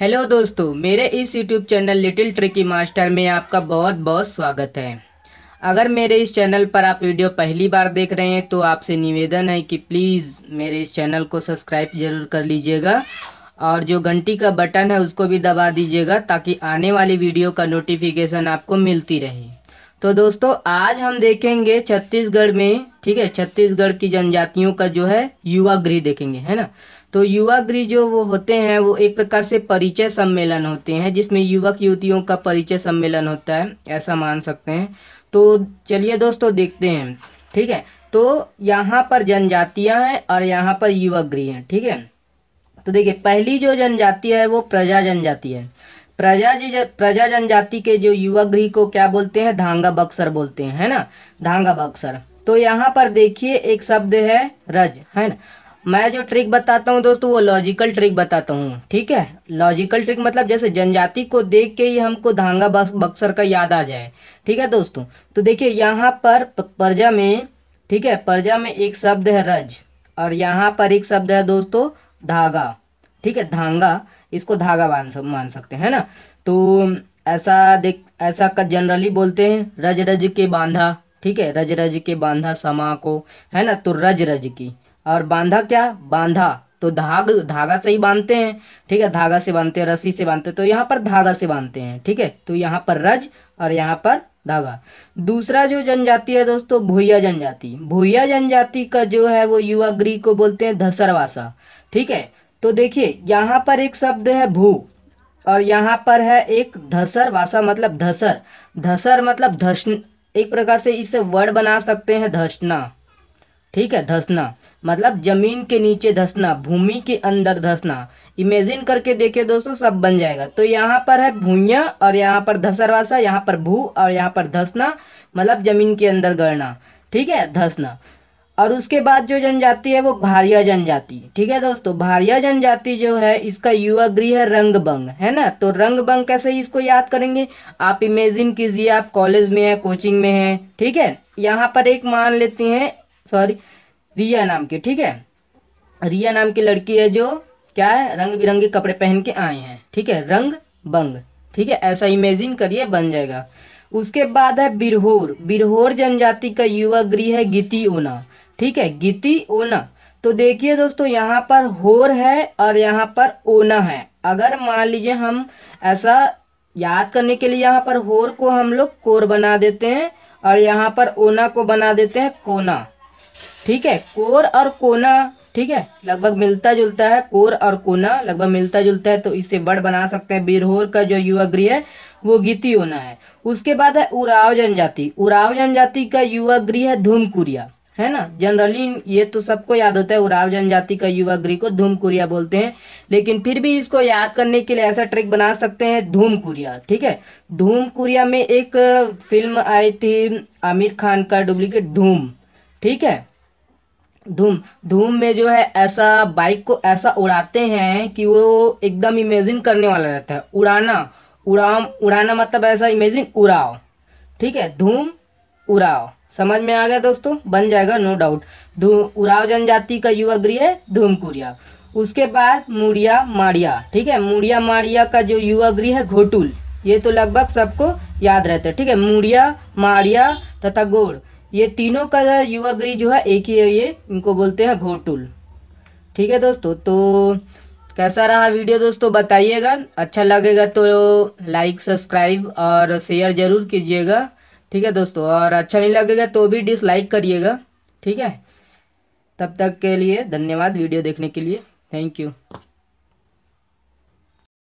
Hello दोस्तों, मेरे इस YouTube channel little tricky master में आपका बहुत बहुत स्वागत है। अगर मेरे इस चैनल पर आप वीडियो पहली बार देख रहे हैं तो आपसे निवेदन है कि प्लीज़ मेरे इस चैनल को सब्सक्राइब जरूर कर लीजिएगा और जो घंटी का बटन है उसको भी दबा दीजिएगा ताकि आने वाली वीडियो का नोटिफिकेशन आपको मिलती रहे। तो दोस्तों, आज हम देखेंगे छत्तीसगढ़ में, ठीक है, छत्तीसगढ़ की जनजातियों का जो है युवा गृह देखेंगे, है ना। तो युवा गृह जो वो होते हैं वो एक प्रकार से परिचय सम्मेलन होते हैं जिसमें युवक युवतियों का परिचय सम्मेलन होता है, ऐसा मान सकते हैं। तो चलिए दोस्तों देखते हैं, ठीक है। तो यहाँ पर जनजातियाँ हैं और यहाँ पर युवा गृह हैं, ठीक है। तो देखिए, पहली जो जनजाति है वो प्रजा जनजाति है। प्रजा जनजाति के जो युवा गृह को क्या बोलते हैं, धांगा बक्सर बोलते हैं, है ना, धांगा बक्सर। तो यहाँ पर देखिए एक शब्द है रज, है ना। मैं जो ट्रिक बताता हूँ दोस्तों वो लॉजिकल ट्रिक बताता हूँ, ठीक है। लॉजिकल ट्रिक मतलब जैसे जनजाति को देख के ही हमको धांगा बक्सर का याद आ जाए, ठीक है दोस्तों। तो देखिए यहाँ पर प्रजा में, ठीक है, प्रजा में एक शब्द है रज और यहाँ पर एक शब्द है दोस्तों धागा, ठीक है, धांगा। इसको धागा मान सकते हैं ना। तो ऐसा का जनरली बोलते हैं, रज रज के बांधा, ठीक है, रज रज के बांधा समा को, है ना। तो रज रज की और बांधा, क्या बांधा, तो धागा से ही बांधते हैं, ठीक है, धागा से बांधते हैं, रस्सी से बांधते हैं। तो यहाँ पर धागा से बांधते हैं, ठीक है। तो यहाँ पर रज और यहाँ पर धागा। दूसरा जो जनजाति है दोस्तों भूया जनजाति। भूया जनजाति का जो है वो युवा गृह को बोलते हैं धसरवासा, ठीक है। तो देखिए यहाँ पर एक शब्द है भू और यहाँ पर है एक धसरवासा, मतलब धसर, धसर मतलब धस, एक प्रकार से इससे वर्ड बना सकते हैं धसना, ठीक है, धसना मतलब जमीन के नीचे धसना, भूमि के अंदर धसना। इमेजिन करके देखिए दोस्तों, सब बन जाएगा। तो यहाँ पर है भूया और यहाँ पर धसरवासा, यहाँ पर भू और यहाँ पर धसना मतलब जमीन के अंदर गड़ना, ठीक है, धसना। और उसके बाद जो जनजाति है वो भारिया जनजाति, ठीक है दोस्तों। भारिया जनजाति जो है इसका युवा गृह है रंग बंग, है ना। तो रंग बंग कैसे इसको याद करेंगे, आप इमेजिन कीजिए आप कॉलेज में है, कोचिंग में है, ठीक है। यहाँ पर एक मान लेते हैं, सॉरी, रिया नाम की, ठीक है, रिया नाम की लड़की है जो क्या है रंग बिरंगे कपड़े पहन के आए हैं, ठीक है, रंग बंग, ठीक है, ऐसा इमेजिन करिए बन जाएगा। उसके बाद है बिरहोर। बिरहोर जनजाति का युवा गृह है गीति ओना, ठीक है, गीति ओना। तो देखिए दोस्तों यहाँ पर होर है और यहाँ पर ओना है। अगर मान लीजिए हम ऐसा याद करने के लिए यहाँ पर होर को हम लोग कोर बना देते हैं और यहाँ पर ओना को बना देते हैं कोना, ठीक है, कोर और कोना, ठीक है, लगभग मिलता जुलता है, कोर और कोना लगभग मिलता जुलता है। तो इससे वर्ड बना सकते हैं। बिरहोर का जो युवा गृह है वो गीति ओना है। उसके बाद है उराव जनजाति। उराव जनजाति का युवा गृह है धूमकुरिया, है ना। जनरली ये तो सबको याद होता है, उराव जनजाति का युवा गृह को धूमकुरिया बोलते हैं, लेकिन फिर भी इसको याद करने के लिए ऐसा ट्रिक बना सकते हैं धूमकुरिया, ठीक है। धूमकुरिया में एक फिल्म आई थी आमिर खान का डुप्लीकेट धूम, ठीक है, धूम। धूम में जो है ऐसा बाइक को ऐसा उड़ाते हैं कि वो एकदम इमेजिन करने वाला रहता है, उड़ाना, उड़ाव, उड़ाना मतलब ऐसा इमेजिन उड़ाव, ठीक है, धूम उड़ाव। समझ में आ गया दोस्तों, बन जाएगा नो डाउट। उराव जनजाति का युवा गृह है धूमकुरिया। उसके बाद मुड़िया माड़िया, ठीक है, मुड़िया माड़िया का जो युवा गृह है घोटुल। ये तो लगभग सबको याद रहता है, ठीक है, मुड़िया माड़िया तथा गोड़, ये तीनों का युवा गृह जो है एक ही है, ये इनको बोलते हैं घोटुल, ठीक है दोस्तों। तो कैसा रहा वीडियो दोस्तों बताइएगा, अच्छा लगेगा तो लाइक सब्सक्राइब और शेयर ज़रूर कीजिएगा, ठीक है दोस्तों। और अच्छा नहीं लगेगा तो भी डिसलाइक करिएगा, ठीक है। तब तक के लिए धन्यवाद वीडियो देखने के लिए, थैंक यू।